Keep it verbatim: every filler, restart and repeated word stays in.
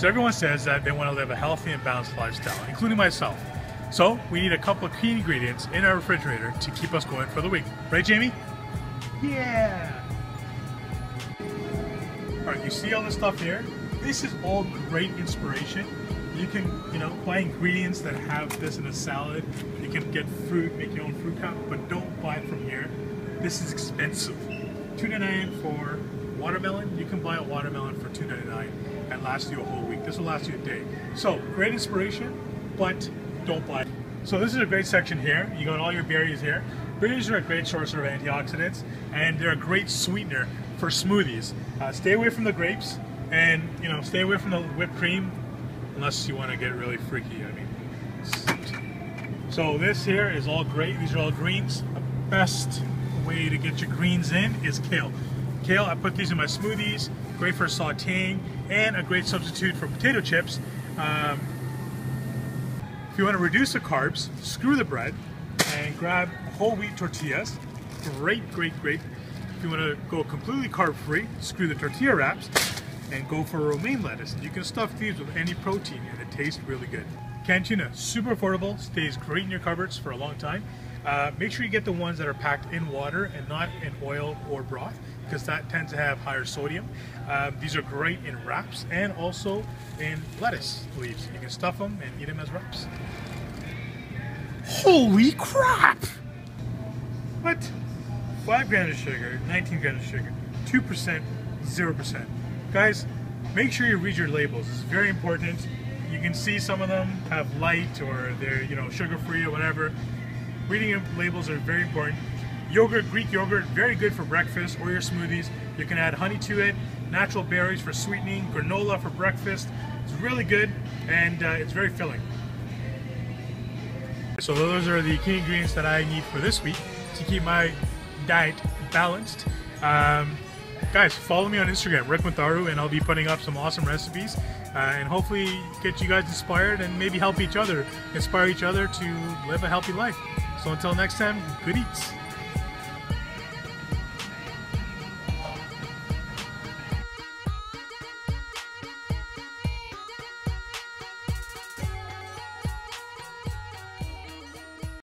So everyone says that they want to live a healthy and balanced lifestyle, including myself. So we need a couple of key ingredients in our refrigerator to keep us going for the week. Right, Jamie? Yeah! Alright, you see all this stuff here? This is all great inspiration. You can, you know, buy ingredients that have this in a salad. You can get fruit, make your own fruit cocktail, but don't buy it from here. This is expensive. two ninety-nine for watermelon. You can buy a watermelon for two ninety-nine and last you a whole week. This will last you a day. So, great inspiration, but don't buy it. So this is a great section here. You got all your berries here. Berries are a great source of antioxidants, and they're a great sweetener for smoothies. Uh, stay away from the grapes, and you know, stay away from the whipped cream, unless you want to get really freaky. I mean, so this here is all great. These are all greens. The best way to get your greens in is kale. Kale, I put these in my smoothies. Great for sautéing, and a great substitute for potato chips. Um, if you want to reduce the carbs, screw the bread and grab whole wheat tortillas. Great, great, great. If you want to go completely carb-free, screw the tortilla wraps and go for romaine lettuce. You can stuff these with any protein and it tastes really good. Canned tuna, super affordable, stays great in your cupboards for a long time. Uh, make sure you get the ones that are packed in water and not in oil or broth, because that tends to have higher sodium. Um, these are great in wraps and also in lettuce leaves. You can stuff them and eat them as wraps. Holy crap! What? five grams of sugar, nineteen grams of sugar, two percent, zero percent. Guys, make sure you read your labels. It's very important. You can see some of them have light or they're, you know, sugar-free or whatever. Reading your labels are very important. Yogurt, Greek yogurt, very good for breakfast or your smoothies. You can add honey to it, natural berries for sweetening, granola for breakfast. It's really good and uh, it's very filling. So those are the key ingredients that I need for this week to keep my diet balanced. Um, guys, follow me on Instagram, Rick Matharu, and I'll be putting up some awesome recipes uh, and hopefully get you guys inspired and maybe help each other, inspire each other to live a healthy life. So until next time, good eats.